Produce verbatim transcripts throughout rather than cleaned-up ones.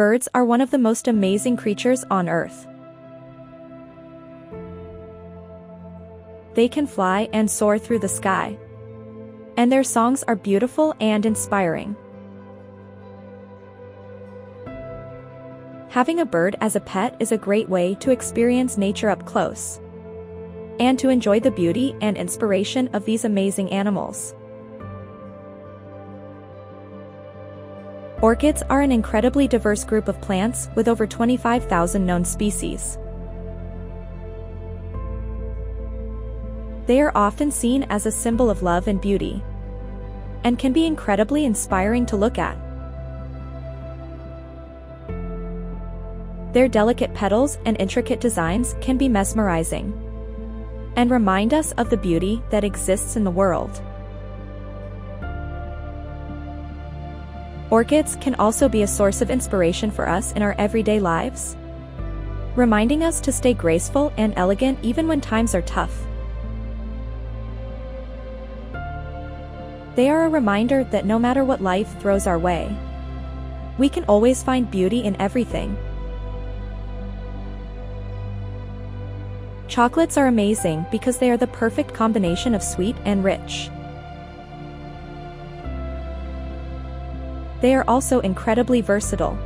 Birds are one of the most amazing creatures on Earth. They can fly and soar through the sky, and their songs are beautiful and inspiring. Having a bird as a pet is a great way to experience nature up close and to enjoy the beauty and inspiration of these amazing animals. Orchids are an incredibly diverse group of plants with over twenty-five thousand known species. They are often seen as a symbol of love and beauty, and can be incredibly inspiring to look at. Their delicate petals and intricate designs can be mesmerizing and remind us of the beauty that exists in the world. Orchids can also be a source of inspiration for us in our everyday lives, reminding us to stay graceful and elegant even when times are tough. They are a reminder that no matter what life throws our way, we can always find beauty in everything. Chocolates are amazing because they are the perfect combination of sweet and rich. They are also incredibly versatile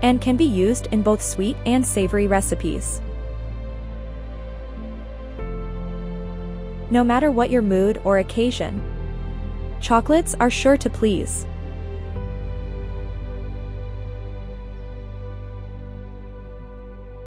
and can be used in both sweet and savory recipes. No matter what your mood or occasion, chocolates are sure to please.